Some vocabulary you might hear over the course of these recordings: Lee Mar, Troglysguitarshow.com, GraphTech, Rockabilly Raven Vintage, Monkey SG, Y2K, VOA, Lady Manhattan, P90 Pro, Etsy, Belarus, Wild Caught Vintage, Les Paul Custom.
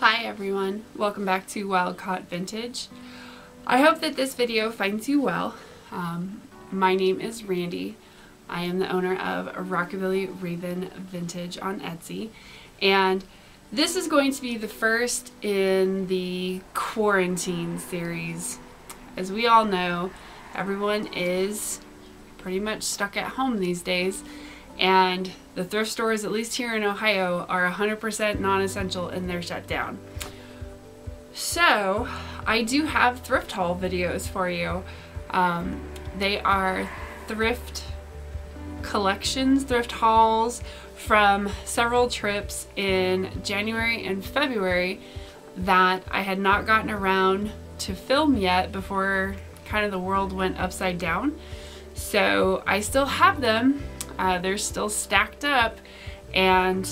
Hi everyone, welcome back to Wild Caught Vintage. I hope that this video finds you well. My name is Randy. I am the owner of Rockabilly Raven Vintage on Etsy, and this is going to be the first in the quarantine series. As we all know, everyone is pretty much stuck at home these days, and the thrift stores, at least here in Ohio, are 100% non-essential and they're shut down. So I do have thrift haul videos for you. They are thrift collections, thrift hauls from several trips in January and February that I had not gotten around to film yet before kind of the world went upside down. So I still have them. They're still stacked up, and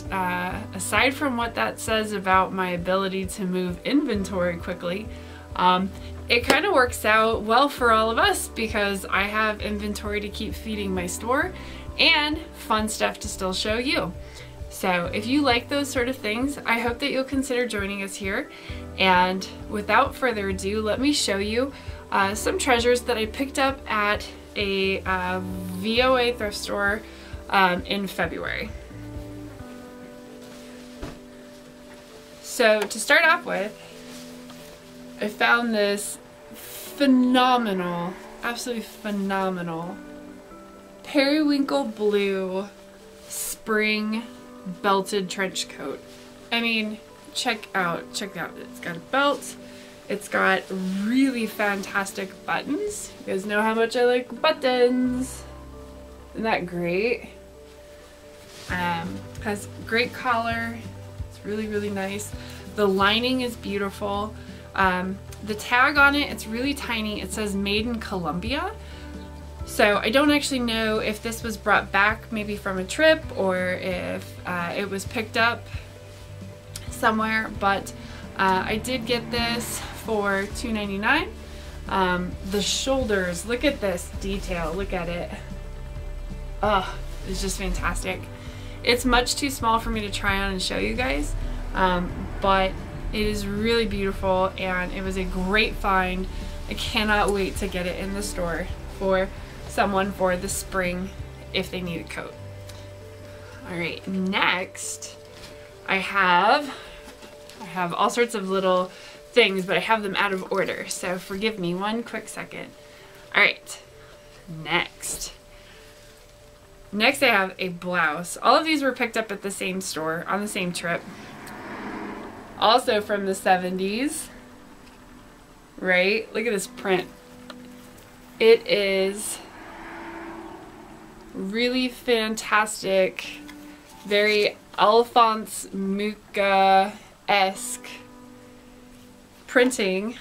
aside from what that says about my ability to move inventory quickly, it kind of works out well for all of us because I have inventory to keep feeding my store and fun stuff to still show you. So if you like those sort of things, I hope that you'll consider joining us here. And without further ado, let me show you some treasures that I picked up at a VOA thrift store in February. So to start off with, I found this phenomenal, absolutely phenomenal periwinkle blue spring belted trench coat. I mean, check out, it's got a belt, it's got really fantastic buttons. You guys know how much I like buttons. Isn't that great? Has great collar. It's really nice. The lining is beautiful. The tag on it, it's really tiny. It says made in Colombia. So I don't actually know if this was brought back maybe from a trip or if it was picked up somewhere, but I did get this for $2.99. The shoulders, look at this detail, look at it. Oh, it's just fantastic. It's much too small for me to try on and show you guys, but it is really beautiful and it was a great find. I cannot wait to get it in the store for someone for the spring if they need a coat. Alright, next I have all sorts of little things, but I have them out of order, so forgive me one quick second. Alright, next I have a blouse. All of these were picked up at the same store on the same trip. Also from the 70s, right? Look at this print. It is really fantastic, very Alphonse Mucha-esque printing.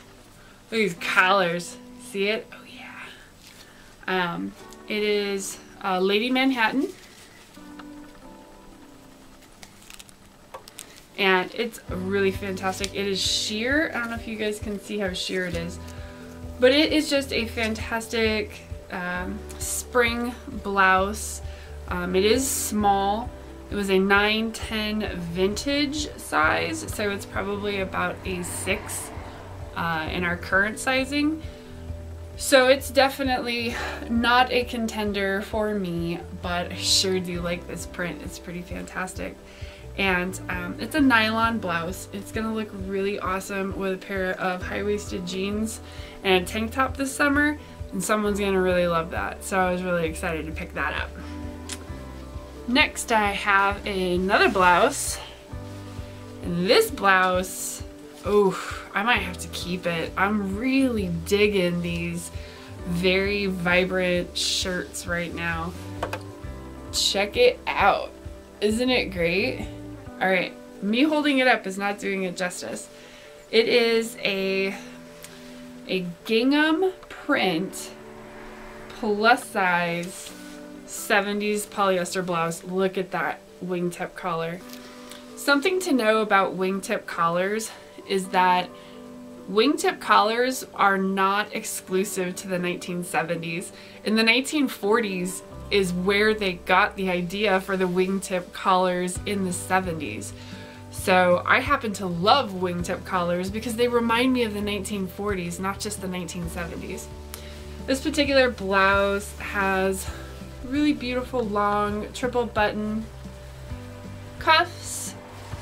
Look at these collars. See it? Oh yeah. It is Lady Manhattan. And it's really fantastic. It is sheer. I don't know if you guys can see how sheer it is, but it is just a fantastic spring blouse. It is small. It was a 9/10 vintage size, so it's probably about a 6 in our current sizing. So it's definitely not a contender for me, but I sure do like this print. It's pretty fantastic. And it's a nylon blouse. It's gonna look really awesome with a pair of high-waisted jeans and a tank top this summer, and someone's gonna really love that. So I was really excited to pick that up. Next I have another blouse, and this blouse, oh, I might have to keep it. I'm really digging these very vibrant shirts right now. Check it out. Isn't it great? All right, me holding it up is not doing it justice. It is a gingham print plus size 70s polyester blouse. Look at that wingtip collar. Something to know about wingtip collars is that wingtip collars are not exclusive to the 1970s. In the 1940s is where they got the idea for the wingtip collars in the 70s. So I happen to love wingtip collars because they remind me of the 1940s, not just the 1970s. This particular blouse has really beautiful long triple button cuffs,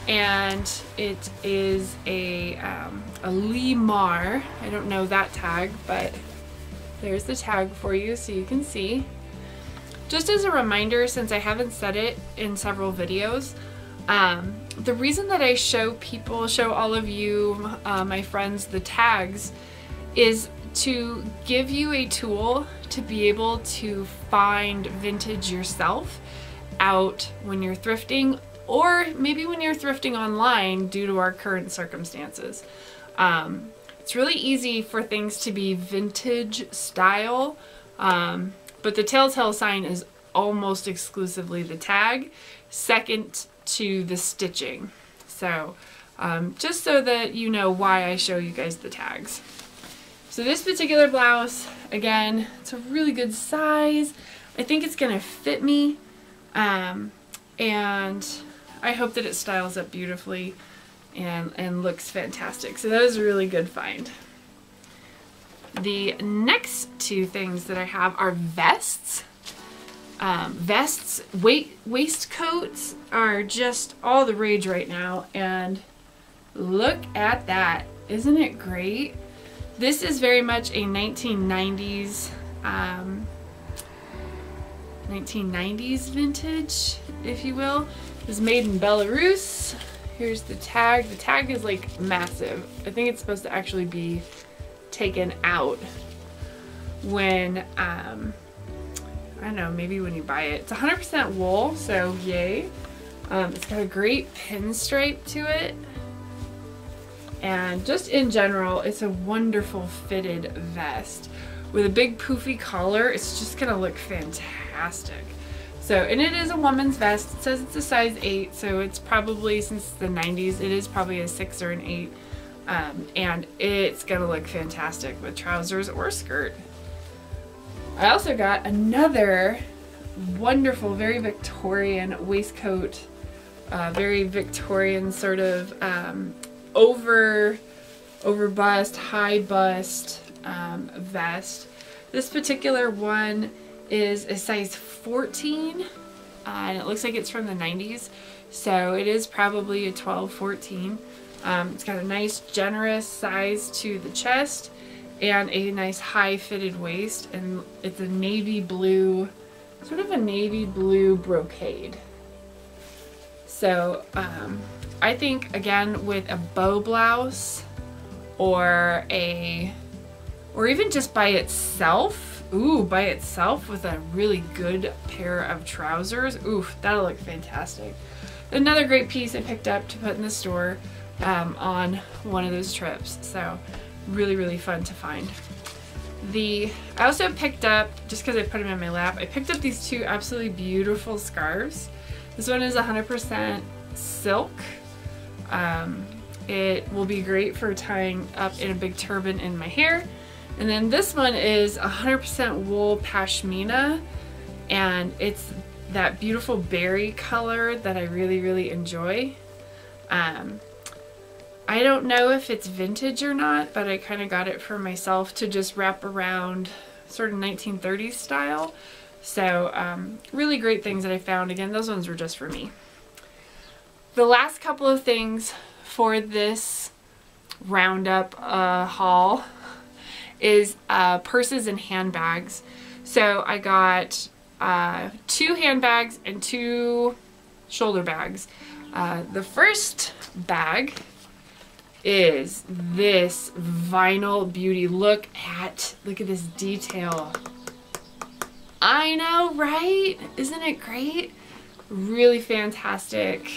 and it is a Lee Mar. I don't know that tag, but there's the tag for you so you can see. Just as a reminder, since I haven't said it in several videos, the reason that I show all of you, my friends, the tags is to give you a tool to be able to find vintage yourself out when you're thrifting, or maybe when you're thrifting online due to our current circumstances. It's really easy for things to be vintage style, but the telltale sign is almost exclusively the tag, second to the stitching. So just so that you know why I show you guys the tags. So this particular blouse, again, it's a really good size. I think it's gonna fit me, and I hope that it styles up beautifully and looks fantastic. So that was a really good find. The next two things that I have are vests. Vests, waistcoats are just all the rage right now, and look at that. Isn't it great? This is very much a 1990s vintage, if you will. It was made in Belarus. Here's the tag. The tag is like massive. I think it's supposed to actually be taken out when, I don't know, maybe when you buy it. It's 100% wool, so yay. It's got a great pinstripe to it. And just in general, it's a wonderful fitted vest. With a big poofy collar, it's just gonna look fantastic. So, and it is a woman's vest. It says it's a size 8, so it's probably, since the 90s, it is probably a 6 or an 8. And it's gonna look fantastic with trousers or skirt. I also got another wonderful, very Victorian waistcoat, very Victorian sort of over bust, high bust vest. This particular one is a size 14, and it looks like it's from the 90s, so it is probably a 12, 14. It's got a nice generous size to the chest and a nice high fitted waist, and it's a navy blue, sort of a navy blue brocade. So I think, again, with a bow blouse or even just by itself, ooh, by itself with a really good pair of trousers, oof, that'll look fantastic. Another great piece I picked up to put in the store on one of those trips, so really, really fun to find. I also picked up, just because I put them in my lap, I picked up these two absolutely beautiful scarves. This one is 100% silk. It will be great for tying up in a big turban in my hair. And then this one is 100% wool pashmina, and it's that beautiful berry color that I really, really enjoy. I don't know if it's vintage or not, but I kind of got it for myself to just wrap around sort of 1930s style. So really great things that I found. Again, those ones were just for me. The last couple of things for this roundup haul is purses and handbags. So I got two handbags and two shoulder bags. The first bag is this vinyl beauty. Look at this detail. I know, right? Isn't it great? Really fantastic.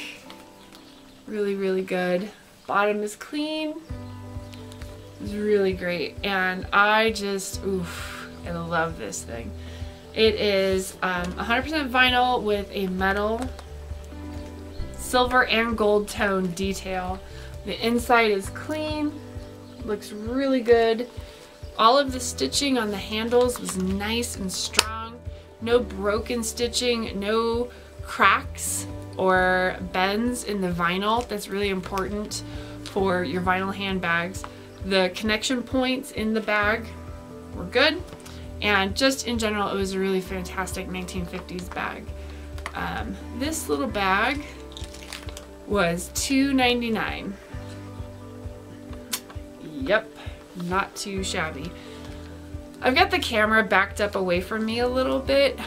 Really, really good. Bottom is clean. It's really great. And I just, oof, I love this thing. It is 100% vinyl with a metal, silver and gold tone detail. The inside is clean, looks really good. All of the stitching on the handles was nice and strong. No broken stitching, no cracks. or bends in the vinyl. That's really important for your vinyl handbags. The connection points in the bag were good, and just in general, it was a really fantastic 1950s bag. This little bag was $2.99. Yep, not too shabby. I've got the camera backed up away from me a little bit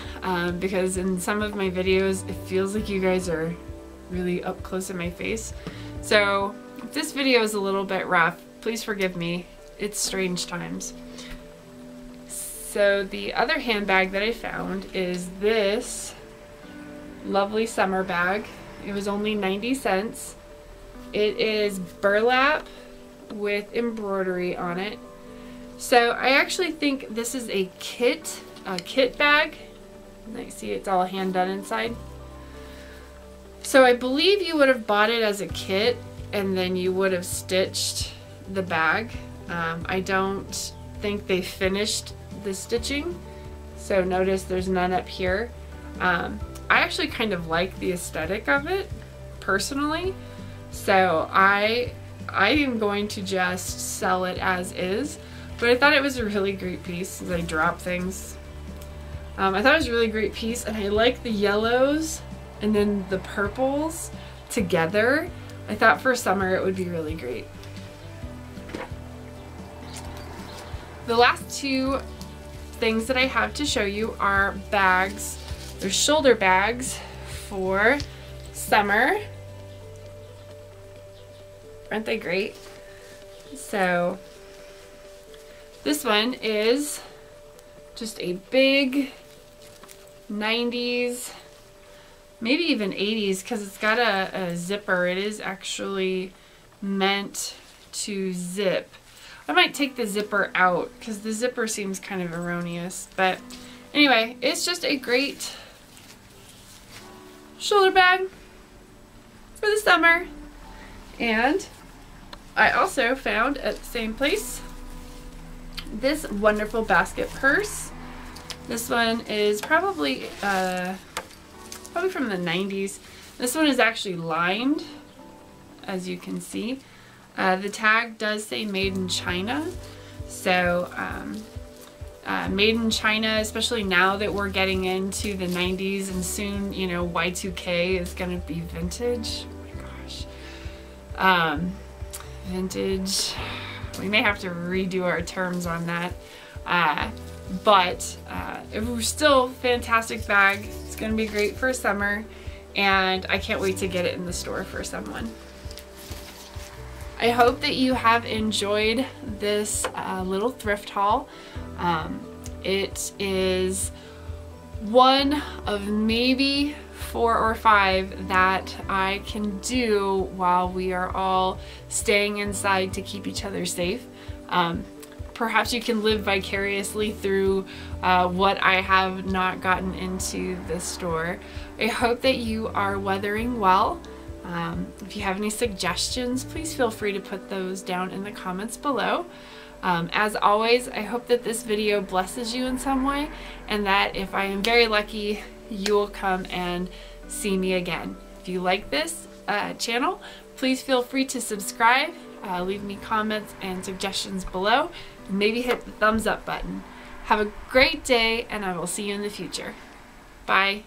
because in some of my videos it feels like you guys are really up close in my face. So if this video is a little bit rough, please forgive me. It's strange times. So the other handbag that I found is this lovely summer bag. It was only 90 cents. It is burlap with embroidery on it. So I actually think this is a kit bag. I see it's all hand done inside. So I believe you would have bought it as a kit and then you would have stitched the bag. I don't think they finished the stitching. So notice there's none up here. I actually kind of like the aesthetic of it personally. So I am going to just sell it as is, but I thought it was a really great piece. As I drop things, I thought it was a really great piece, and I like the yellows and then the purples together. I thought for summer it would be really great. The last two things that I have to show you are bags. They're shoulder bags for summer. Aren't they great? So this one is just a big 90s, maybe even 80s, because it's got a zipper. It is actually meant to zip. I might take the zipper out because the zipper seems kind of erroneous, but anyway, it's just a great shoulder bag for the summer. And I also found at the same place this wonderful basket purse. This one is probably from the 90s. This one is actually lined, as you can see. The tag does say made in China. So made in China, especially now that we're getting into the 90s and soon, you know, Y2K is gonna be vintage. Vintage, we may have to redo our terms on that, but it was still a fantastic bag. It's going to be great for summer, and I can't wait to get it in the store for someone. I hope that you have enjoyed this little thrift haul. It is one of maybe 4 or 5 that I can do while we are all staying inside to keep each other safe. Perhaps you can live vicariously through what I have not gotten into the store. I hope that you are weathering well. If you have any suggestions, please feel free to put those down in the comments below. As always, I hope that this video blesses you in some way, and that if I am very lucky, you will come and see me again. If you like this channel, please feel free to subscribe, leave me comments and suggestions below, and maybe hit the thumbs up button. Have a great day, and I will see you in the future. Bye.